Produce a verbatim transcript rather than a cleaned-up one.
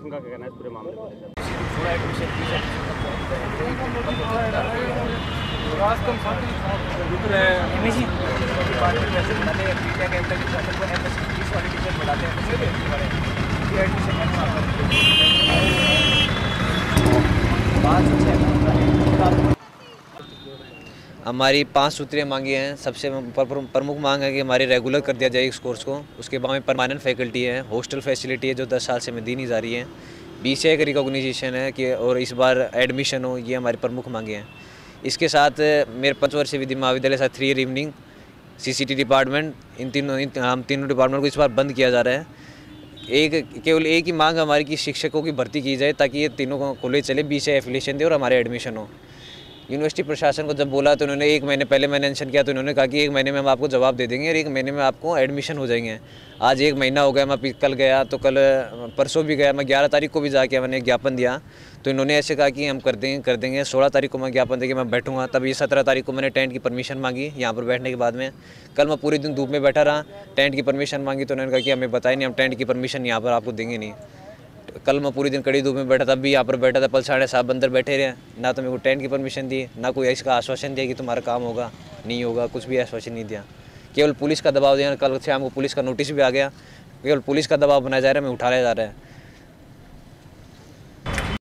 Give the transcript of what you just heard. उनका क्या कहना है इस पूरे मामले में? थोड़ा एक विषय हमारी पाँच सूत्रीय मांगे हैं। सबसे प्रमुख मांग है कि हमारे रेगुलर कर दिया जाए इस कोर्स को। उसके बाद में परमानेंट फैकल्टी है, हॉस्टल फैसिलिटी है जो दस साल से में दी नहीं जा रही है, बी सी आई का रिकॉग्निशन है कि और इस बार एडमिशन हो, ये हमारी प्रमुख मांगे हैं। इसके साथ मेरे पंचवर्षीय विधि महाविद्यालय साथ three year evening C C T department, इन तीनों हम तीनों डिपार्टमेंट को इस बार बंद किया जा रहा है। एक केवल एक ही मांग हमारी कि शिक्षकों की भर्ती की जाए ताकि ये तीनों कॉलेज चले, बी सी आई एफिलिएशन दे और हमारे एडमिशन हो। यूनिवर्सिटी प्रशासन को जब बोला तो उन्होंने एक महीने पहले मैंने मेंशन किया तो उन्होंने कहा कि एक महीने में हम आपको जवाब दे देंगे और एक महीने में आपको एडमिशन हो जाएंगे। आज एक महीना हो गया, मैं कल गया तो कल परसों भी गया, मैं ग्यारह तारीख को भी जाके मैंने ज्ञापन दिया तो इन्होंने ऐसे कहा कि हम कर देंगे कर देंगे सोलह तारीख को मैं ज्ञापन देके मैं बैठूंगा। तब ये सत्रह तारीख को मैंने टेंट की परमिशन मांगी। यहाँ पर बैठने के बाद में कल मैं पूरे दिन धूप में बैठा रहा, टेंट की परमिशन मांगी तो उन्होंने कहा कि हमें बताया नहीं, हम टेंट की परमिशन यहाँ पर आपको देंगे नहीं। कल मैं पूरी दिन कड़ी धूप में बैठा था, भी यहाँ पर बैठा था, पल साढ़े सात बंदर बैठे रहे, ना तो मेरे को टेंट की परमिशन दी, ना कोई इसका आश्वासन दिया कि तुम्हारा काम होगा नहीं होगा, कुछ भी आश्वासन नहीं दिया। केवल पुलिस का दबाव दिया। कल शाम को पुलिस का नोटिस भी आ गया, केवल पुलिस का दबाव बनाया जा रहा है, हमें उठाया जा रहा है।